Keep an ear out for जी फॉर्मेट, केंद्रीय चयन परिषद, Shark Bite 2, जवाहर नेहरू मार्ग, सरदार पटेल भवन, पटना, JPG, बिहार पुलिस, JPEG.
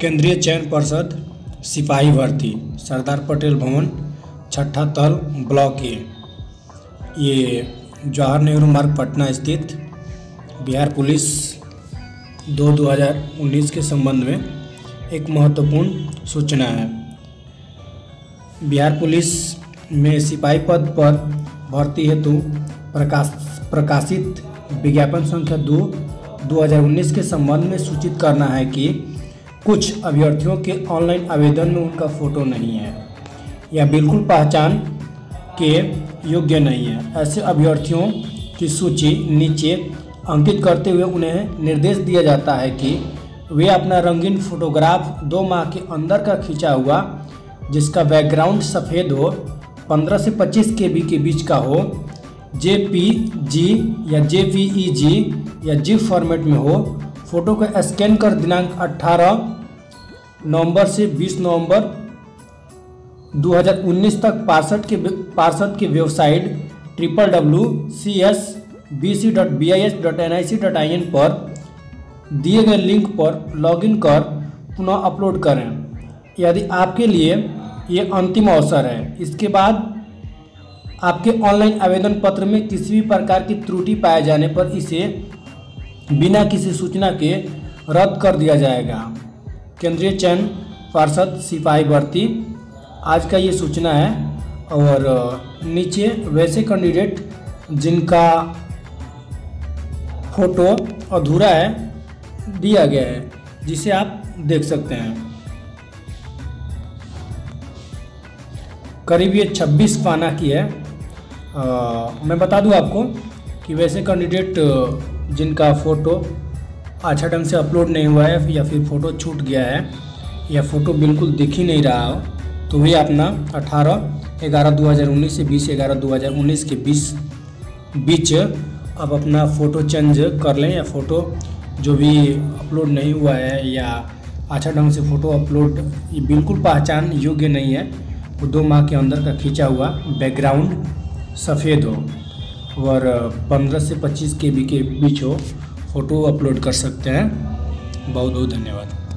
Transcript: केंद्रीय चयन परिषद सिपाही भर्ती सरदार पटेल भवन छठा तल ब्लॉक ए, ये जवाहर नेहरू मार्ग पटना स्थित बिहार पुलिस 2019 के संबंध में एक महत्वपूर्ण सूचना है। बिहार पुलिस में सिपाही पद पर भर्ती हेतु प्रकाशित विज्ञापन संख्या 2/2019 के संबंध में सूचित करना है कि कुछ अभ्यर्थियों के ऑनलाइन आवेदन में उनका फ़ोटो नहीं है या बिल्कुल पहचान के योग्य नहीं है। ऐसे अभ्यर्थियों की सूची नीचे अंकित करते हुए उन्हें निर्देश दिया जाता है कि वे अपना रंगीन फोटोग्राफ 2 माह के अंदर का खींचा हुआ, जिसका बैकग्राउंड सफ़ेद हो, 15 से 25 KB के बीच का हो, JPG या JPEG या जी फॉर्मेट में हो, फ़ोटो को स्कैन कर दिनांक 18 नवंबर से 20 नवंबर 2019 तक पार्षद की वेबसाइट www.css.bc.bis.nic.in पर दिए गए लिंक पर लॉगिन कर पुनः अपलोड करें। यदि आपके लिए ये अंतिम अवसर है। इसके बाद आपके ऑनलाइन आवेदन पत्र में किसी भी प्रकार की त्रुटि पाए जाने पर इसे बिना किसी सूचना के रद्द कर दिया जाएगा। केंद्रीय चयन परिषद सिपाही भर्ती आज का ये सूचना है। और नीचे वैसे कैंडिडेट जिनका फ़ोटो अधूरा है दिया गया है, जिसे आप देख सकते हैं। करीब ये 26 पाना की है। मैं बता दूं आपको कि वैसे कैंडिडेट जिनका फ़ोटो अच्छा ढंग से अपलोड नहीं हुआ है या फिर फ़ोटो छूट गया है या फ़ोटो बिल्कुल दिख ही नहीं रहा हो, तो वे अपना 18/11/2019 से 20/11/2019 के बीच अब अपना फ़ोटो चेंज कर लें या फ़ोटो जो भी अपलोड नहीं हुआ है या अच्छा ढंग से फ़ोटो अपलोड बिल्कुल पहचान योग्य नहीं है, 2 माह के अंदर का खींचा हुआ, बैकग्राउंड सफ़ेद हो और 15 से 25 KB के बीच हो, फ़ोटो अपलोड कर सकते हैं। बहुत बहुत धन्यवाद।